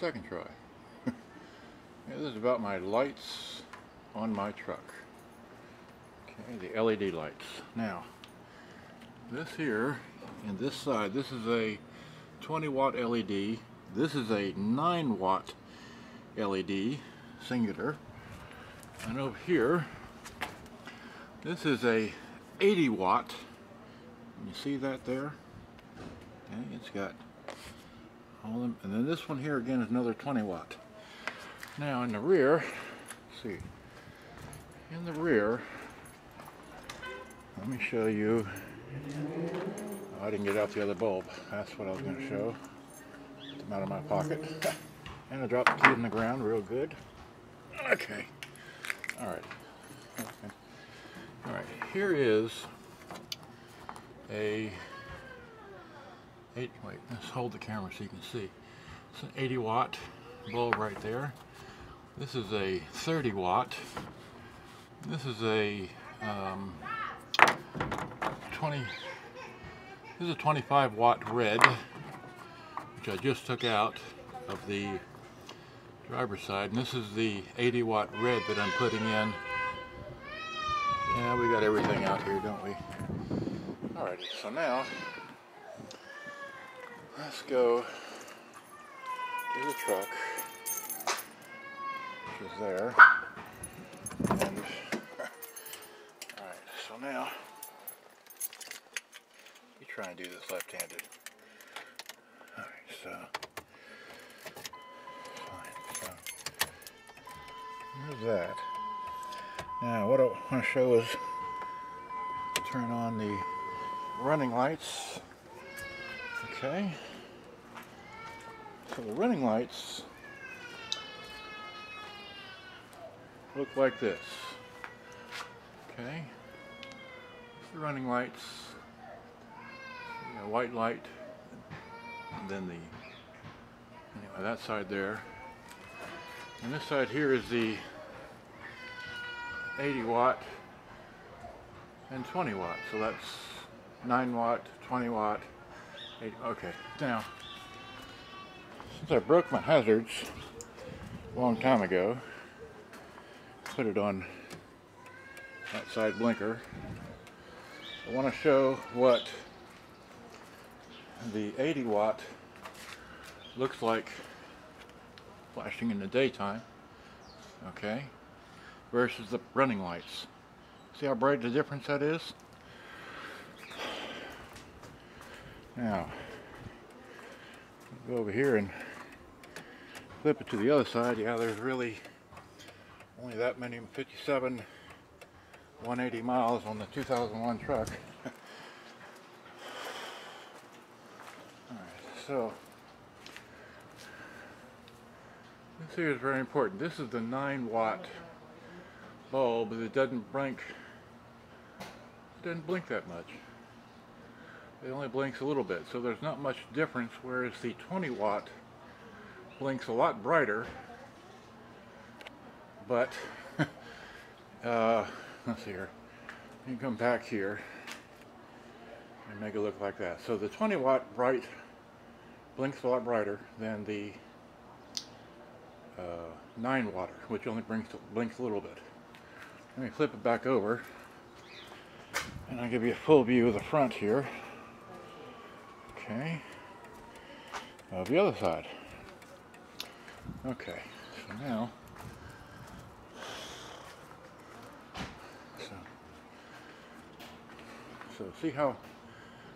Second try. This is about my lights on my truck. Okay, the LED lights. Now, this here and this side, this is a 20-watt LED. This is a 9-watt LED, singular. And over here, this is a 80-watt. You see that there? Okay, it's got all them, and then this one here again is another 20-watt. Now in the rear, let's see, in the rear, let me show you. Oh, I didn't get out the other bulb. That's what I was going to show. Get them out of my pocket. And I dropped the key in the ground real good. Okay. Alright. Okay. Alright, here is a 8, wait, let's hold the camera so you can see. It's an 80-watt bulb right there. This is a 30-watt. This is a 25-watt red, which I just took out of the driver's side, and this is the 80-watt red that I'm putting in. Yeah, we got everything out here, don't we? Alrighty, so now let's go to the truck, which is there. And, alright, so now you try and do this left-handed. Alright, so fine. So here's that. Now, what I want to show is turn on the running lights. Okay. So the running lights look like this. Okay. It's the running lights. A white light, and then the that side there. And this side here is the 80-watt and 20-watt. So that's 9-watt, 20-watt, 8. Okay. Now, since I broke my hazards a long time ago, put it on that side blinker, I want to show what the 80-watt looks like flashing in the daytime, okay, versus the running lights. See how bright the difference that is? Now, go over here and flip it to the other side. Yeah, there's really only that many 57 180 miles on the 2001 truck. All right, so this here is very important. This is the 9-watt bulb, but it doesn't blink. It doesn't blink that much. It only blinks a little bit, so there's not much difference, whereas the 20-watt blinks a lot brighter, but let's see here, you can come back here and make it look like that. So the 20-watt bright blinks a lot brighter than the 9-watt, which only blinks a little bit. Let me flip it back over and I'll give you a full view of the front here. Okay, now the other side. Okay, so now, so see how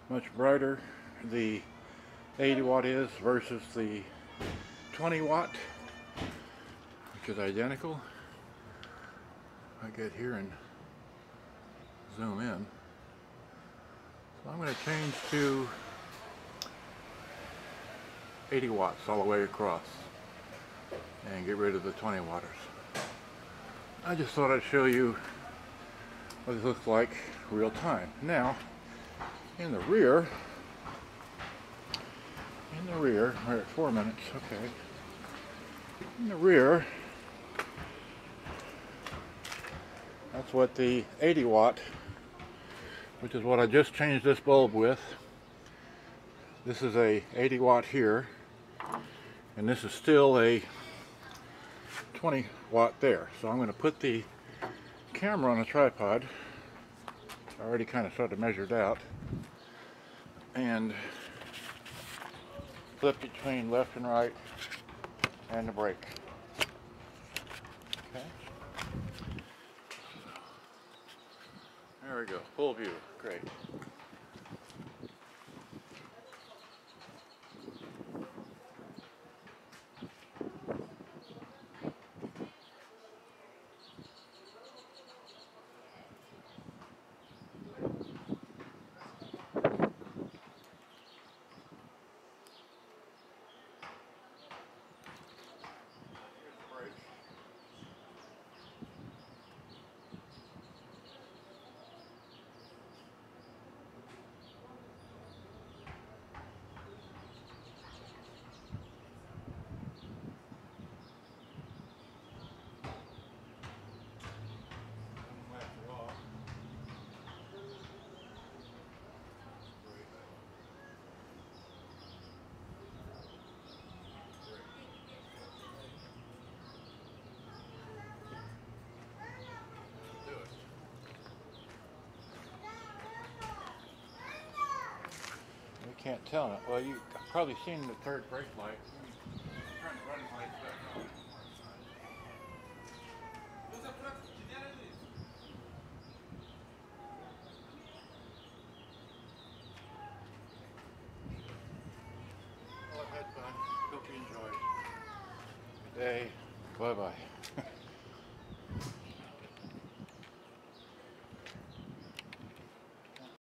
much brighter the 80-watt is versus the 20-watt, which is identical. I get here and zoom in. So I'm going to change to 80 watts all the way across and get rid of the 20-watters. I just thought I'd show you what this looks like real time. Now, in the rear, we're at 4 minutes, okay. In the rear, that's what the 80-watt, which is what I just changed this bulb with. This is a 80-watt here. and this is still a 20 watt there. So I'm going to put the camera on a tripod. I already kind of sort of measured out, and flip between left and right and the brake. Okay. There we go, full view, great. Can't tell it. Well, you've probably seen the third brake light. Turn the running lights back on. Well, I've had fun. Hope you enjoyed. Good day. Bye-bye.